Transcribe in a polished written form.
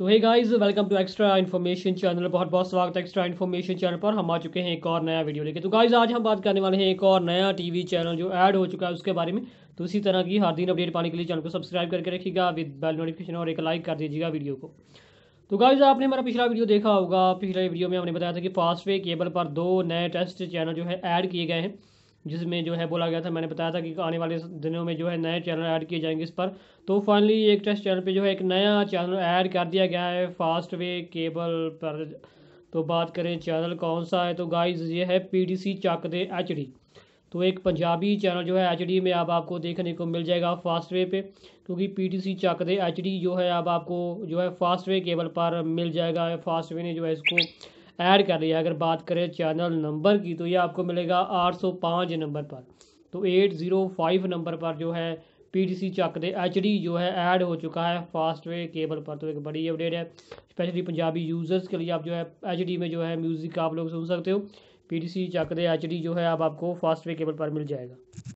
तो hey guys, welcome to extra information channel. बहुत बहुत स्वागत है एक्स्ट्रा इन्फॉर्मेशन चैनल पर। हम आ चुके हैं एक और नया वीडियो लेके। तो गाइस, आज हम बात करने वाले हैं एक और नया टीवी चैनल जो ऐड हो चुका है उसके बारे में। तो इसी तरह की हर दिन अपडेट पाने के लिए चैनल को सब्सक्राइब करके रखिएगा विद बेल नोटिफिकेशन और एक लाइक कर दीजिएगा वीडियो को। तो गाइस, आपने हमारा पिछला वीडियो देखा होगा। पिछले वीडियो में हमने बताया था कि फास्टवे केबल पर दो नए टेस्ट चैनल जो है ऐड किए गए हैं, जिसमें जो है बोला गया था, मैंने बताया था कि आने वाले दिनों में जो है नए चैनल ऐड किए जाएंगे इस पर। तो फाइनली एक टेस्ट चैनल पे जो है एक नया चैनल ऐड कर दिया गया है फास्टवे केबल पर। तो बात करें चैनल कौन सा है, तो गाइस ये है पीडीसी चक दे एचडी। तो एक पंजाबी चैनल जो है एचडी में अब आपको देखने को मिल जाएगा फास्टवे पे, क्योंकि पीडीसी चक दे एचडी जो है अब आपको जो है फास्टवे केबल पर मिल जाएगा। फास्टवे ने जो है इसको ऐड कर लिया। अगर बात करें चैनल नंबर की, तो ये आपको मिलेगा 805 नंबर पर। तो 805 नंबर पर जो है पीडीसी चक दे एचडी जो है ऐड हो चुका है फास्टवे केबल पर। तो एक बड़ी अपडेट है स्पेशली पंजाबी यूज़र्स के लिए। आप जो है एचडी में जो है म्यूज़िक आप लोग सुन सकते हो। पीडीसी चक दे एचडी जो है अब आपको फास्टवे केबल पर मिल जाएगा।